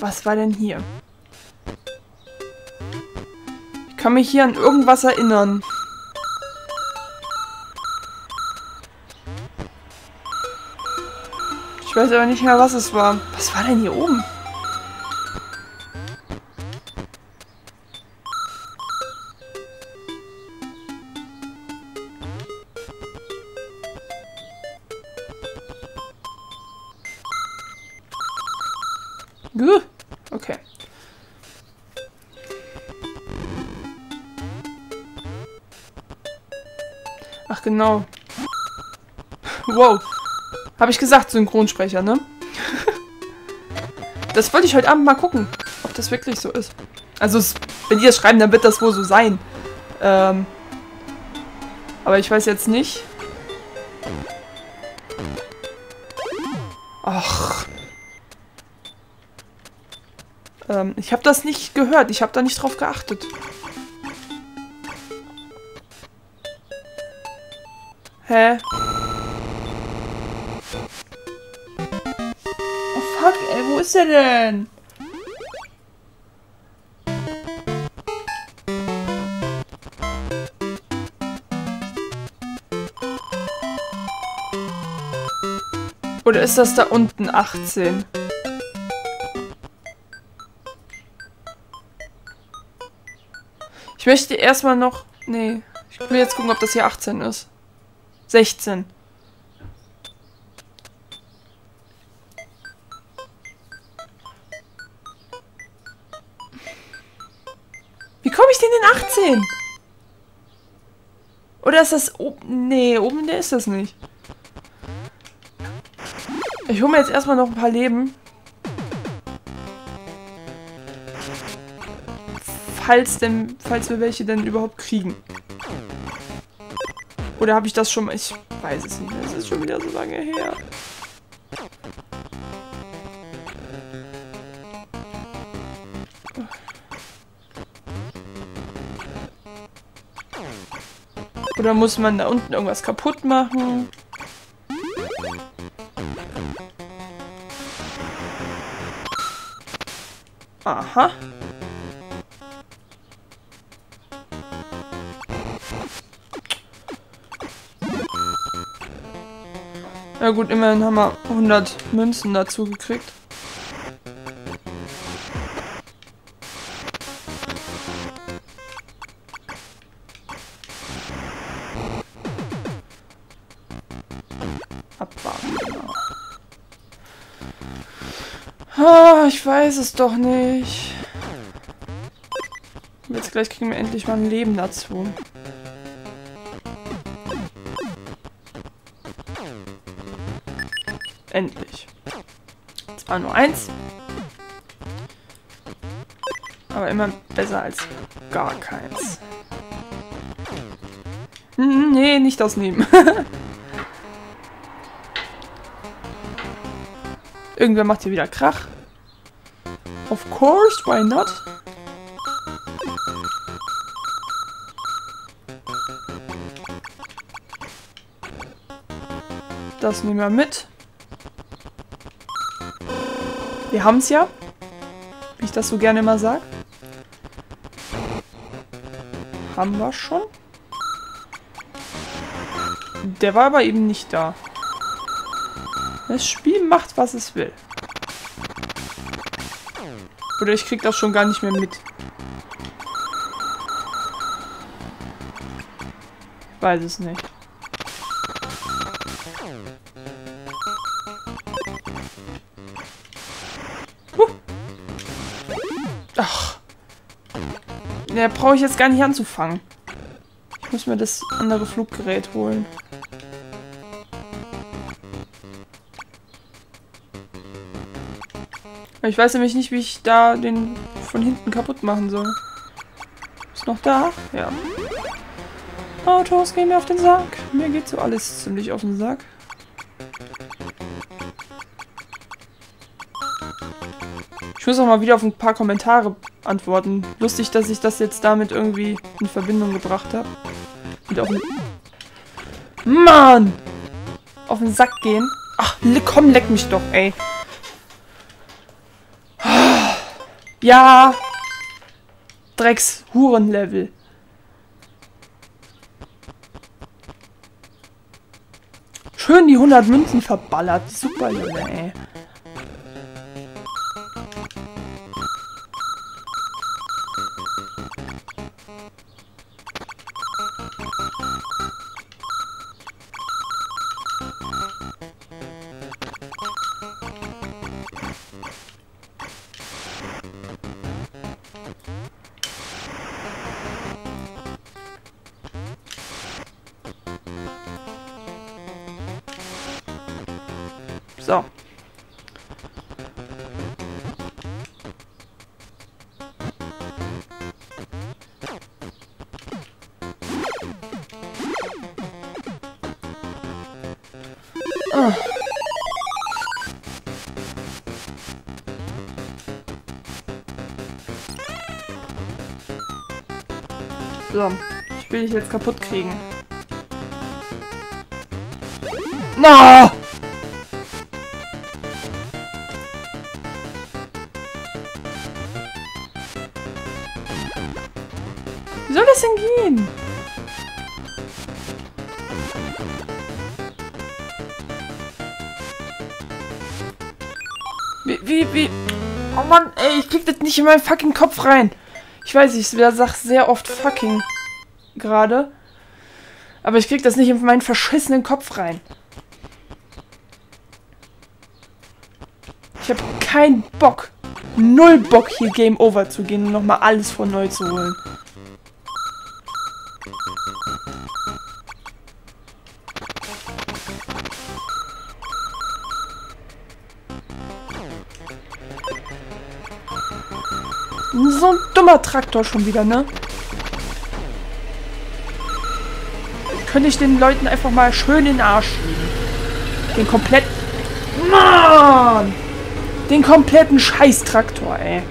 Was war denn hier? Ich kann mich hier an irgendwas erinnern. Ich weiß aber nicht mehr, was es war. Was war denn hier oben? Okay. Ach genau. Wow. Habe ich gesagt, Synchronsprecher, ne? Das wollte ich heute Abend mal gucken, ob das wirklich so ist. Also, wenn die das schreiben, dann wird das wohl so sein. Aber ich weiß jetzt nicht. Ach. Ich habe das nicht gehört. Ich habe da nicht drauf geachtet. Hä? Oh fuck, ey, wo ist der denn? Oder ist das da unten 18? Ich möchte erstmal noch... Nee, ich will jetzt gucken, ob das hier 18 ist. 16. Wie komme ich denn in 18? Oder ist das oben? Nee, oben der ist das nicht. Ich hole mir jetzt erstmal noch ein paar Leben. Falls wir welche denn überhaupt kriegen. Oder habe ich das schon mal... Ich weiß es nicht mehr. Es ist schon wieder so lange her. Oder muss man da unten irgendwas kaputt machen? Aha. Na gut, immerhin haben wir 100 Münzen dazu gekriegt. Abwarten. Ah, ich weiß es doch nicht. Jetzt gleich kriegen wir endlich mal ein Leben dazu. Endlich. Zwar nur eins. Aber immer besser als gar keins. Nee, nicht das nehmen. Irgendwer macht hier wieder Krach. Of course, why not? Das nehmen wir mit. Wir haben's ja, wie ich das so gerne immer sage. Haben wir schon? Der war aber eben nicht da. Das Spiel macht, was es will. Oder ich krieg das schon gar nicht mehr mit. Ich weiß es nicht. Ach. Ja, brauche ich jetzt gar nicht anzufangen. Ich muss mir das andere Fluggerät holen. Ich weiß nämlich nicht, wie ich da den von hinten kaputt machen soll. Ist noch da? Ja. Autos gehen mir auf den Sack. Mir geht so alles ziemlich auf den Sack. Ich muss auch mal wieder auf ein paar Kommentare antworten. Lustig, dass ich das jetzt damit irgendwie in Verbindung gebracht habe. Und auf den... Mann! Auf den Sack gehen. Ach, komm, leck mich doch, ey. Ja! Drecks-Huren-Level. Schön die 100 Münzen verballert. Super, Junge, ey. So. Oh. So, ich will dich jetzt kaputt kriegen. No! Wie soll das denn gehen? Wie? Oh Mann, ey, ich krieg das nicht in meinen fucking Kopf rein. Ich weiß, ich sag sehr oft fucking gerade. Aber ich krieg das nicht in meinen verschissenen Kopf rein. Ich hab keinen Bock. Null Bock, hier Game Over zu gehen und nochmal alles von neu zu holen. So ein dummer Traktor schon wieder, ne? Könnte ich den Leuten einfach mal schön in den Arsch schieben. Den kompletten... Mann! Den kompletten Scheiß-Traktor, ey.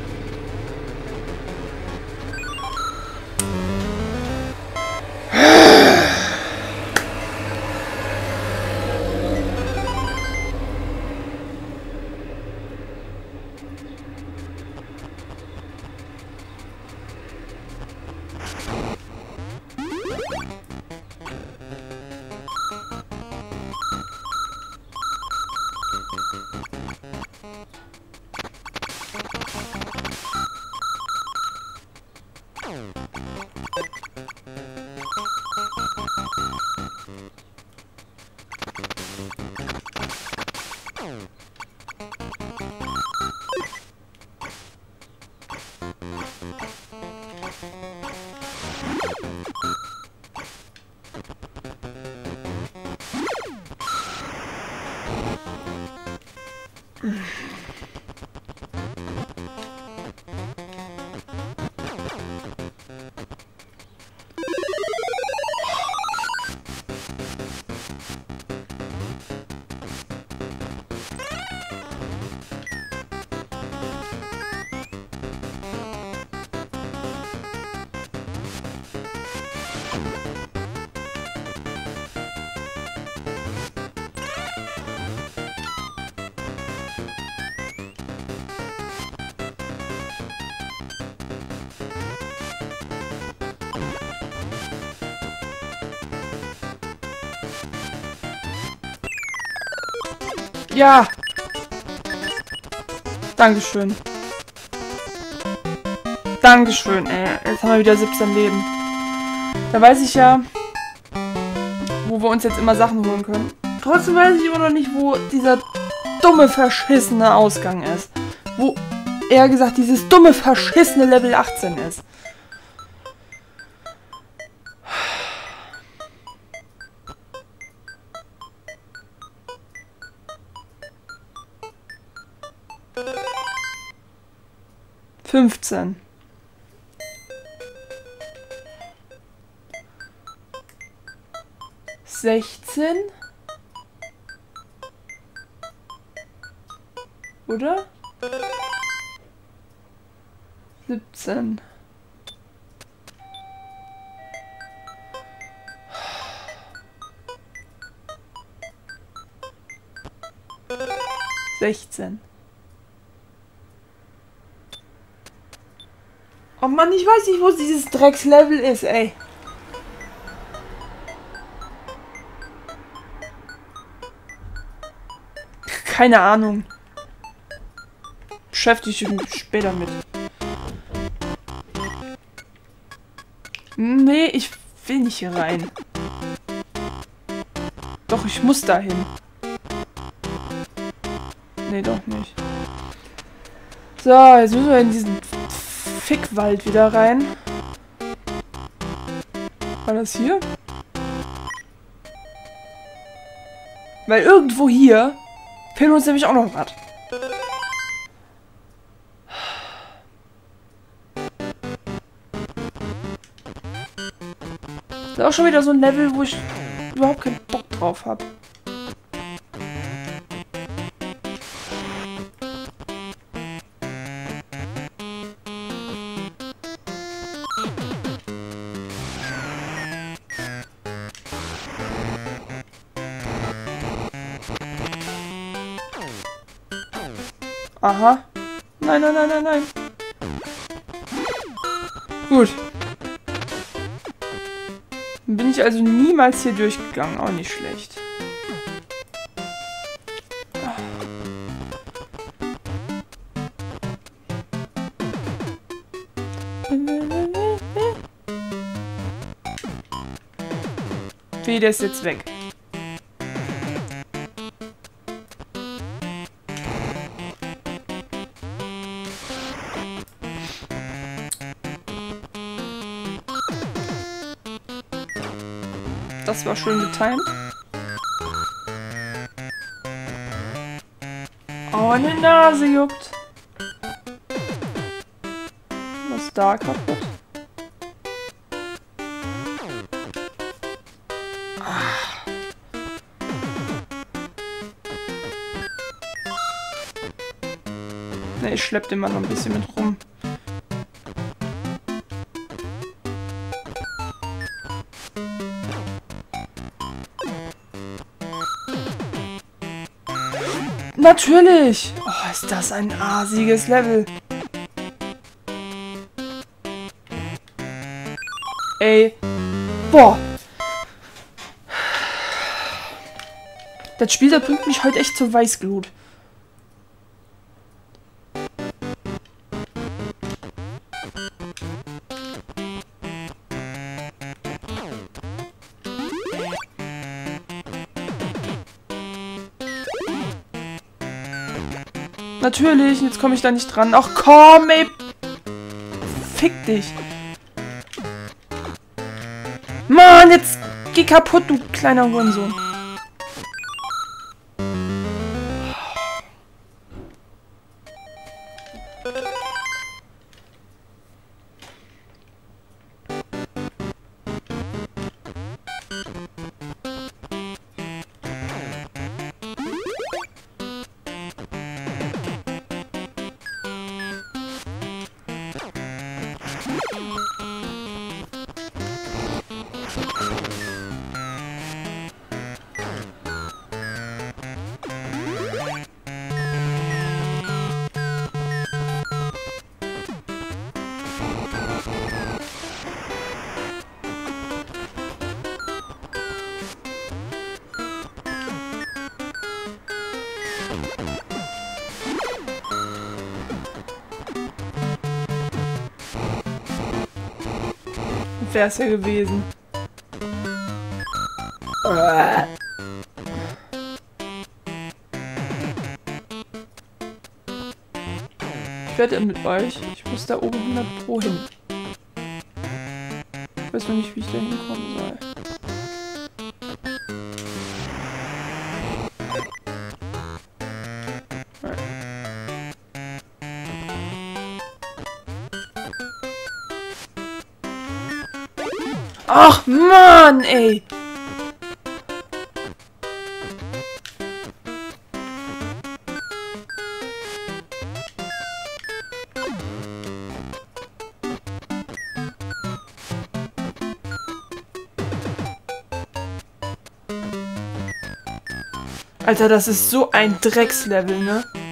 Ja! Dankeschön. Dankeschön, ey. Jetzt haben wir wieder 17 Leben. Da weiß ich ja, wo wir uns jetzt immer Sachen holen können. Trotzdem weiß ich immer noch nicht, wo dieser dumme, verschissene Ausgang ist. Wo, eher gesagt, dieses dumme, verschissene Level 18 ist. Sechzehn? Oder? 17. Oh Mann, ich weiß nicht, wo dieses Dreckslevel ist, ey. Keine Ahnung. Beschäftige ich mich später mit. Nee, ich will nicht hier rein. Doch, ich muss dahin. Nee, doch nicht. So, jetzt müssen wir in diesen Fickwald wieder rein. War das hier? Weil irgendwo hier fehlt uns nämlich auch noch was. Das ist auch schon wieder so ein Level, wo ich überhaupt keinen Bock drauf habe. Aha. Nein, nein, nein, nein, nein. Gut. Dann bin ich also niemals hier durchgegangen. Auch nicht schlecht. Wie, der ist jetzt weg. Das war schön getimed. Oh, meine Nase juckt. Was ist da kaputt? Ach. Ne, ich schlepp den mal noch ein bisschen mit rum. Natürlich! Oh, ist das ein asiges Level. Ey. Boah. Das Spiel, das bringt mich heute echt zur Weißglut. Natürlich, jetzt komme ich da nicht dran. Ach komm, ey. Fick dich. Mann, jetzt geh kaputt, du kleiner Hurensohn. Wäre es ja gewesen. Ich wette mit euch. Ich muss da oben 100% hin. Ich weiß noch nicht, wie ich da hinkommen soll. Ach Mann, ey! Alter, das ist so ein Dreckslevel, ne?